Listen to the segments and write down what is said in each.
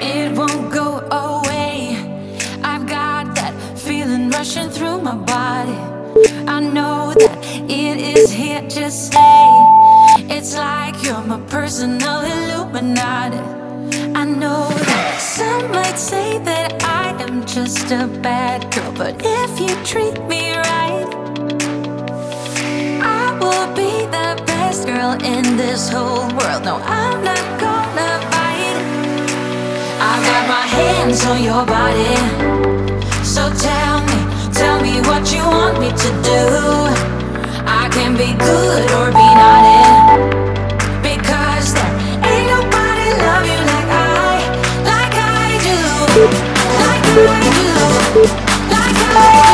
It won't go away. I've got that feeling rushing through my body. I know that it is here to stay. It's like you're my personal Illuminati. I know that some might say that I am just a bad girl, but if you treat me right, I will be the best girl in this whole world. No, I'm not gonna bite. I've got my hands on your body. So tell me what you want me to do. I can be good or be naughty, because there ain't nobody love you like I do, like I do, like I do, like I do, like I do, like I do.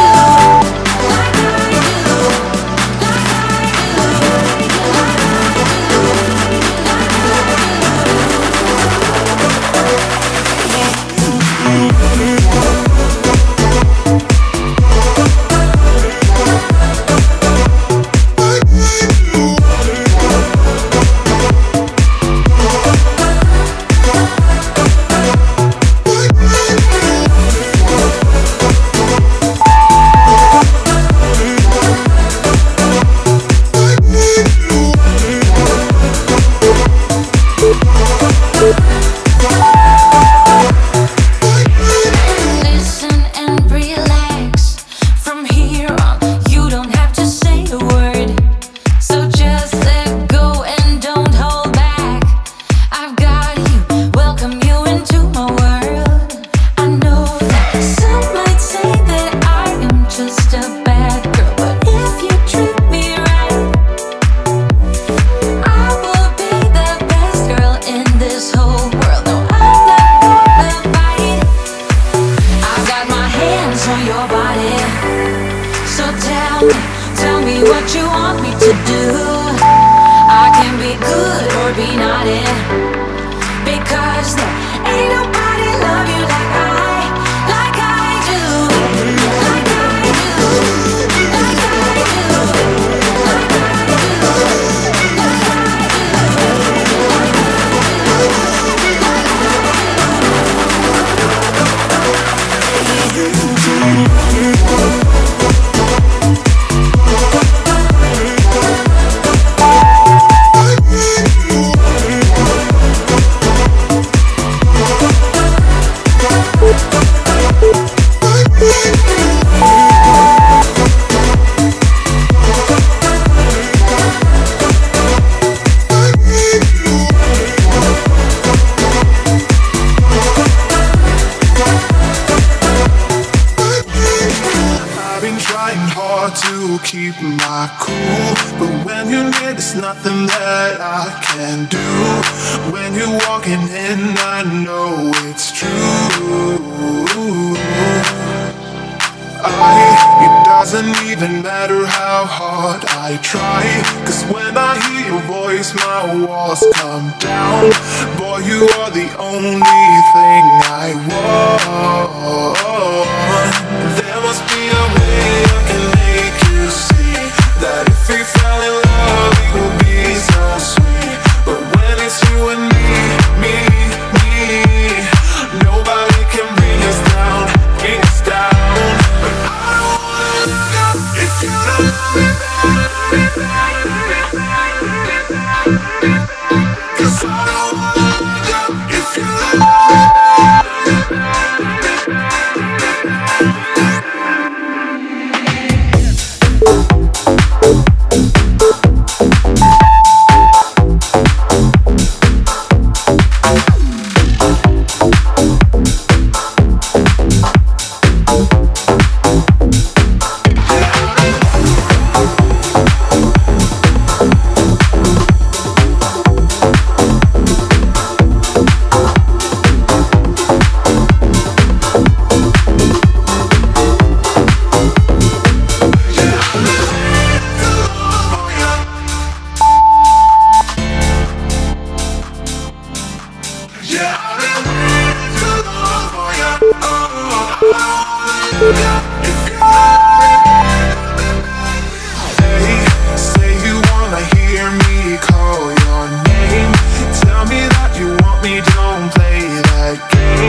Don't play that game.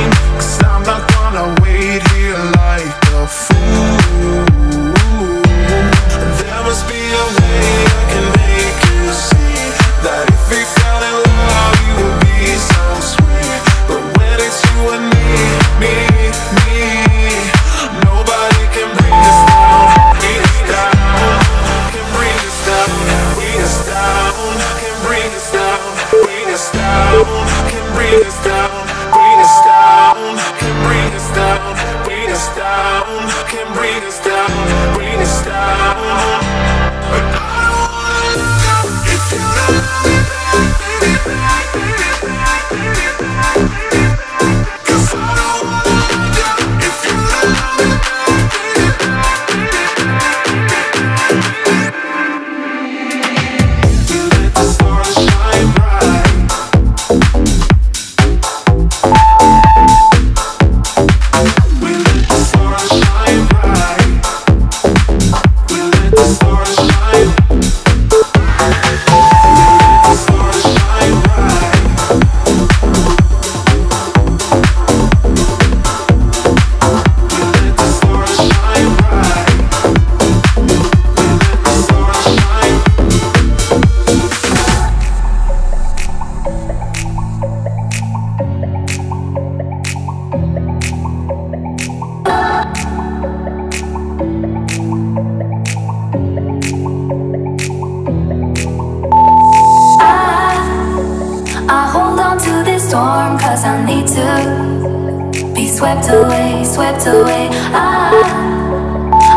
to be swept away, swept away.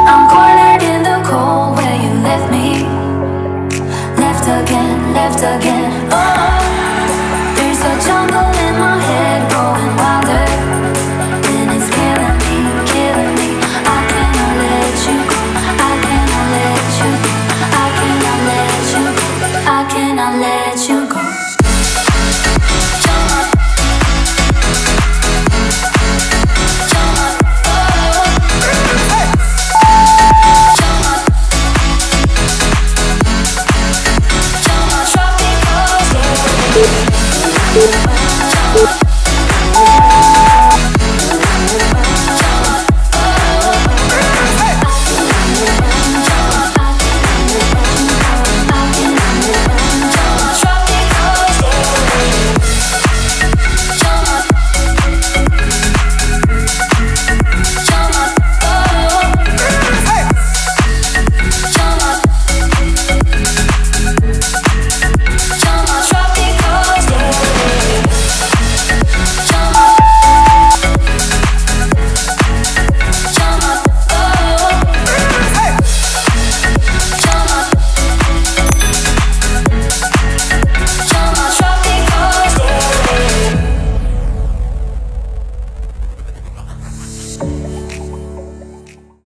I'm cornered in the cold where you left me, left again, left again. Oh, there's a jungle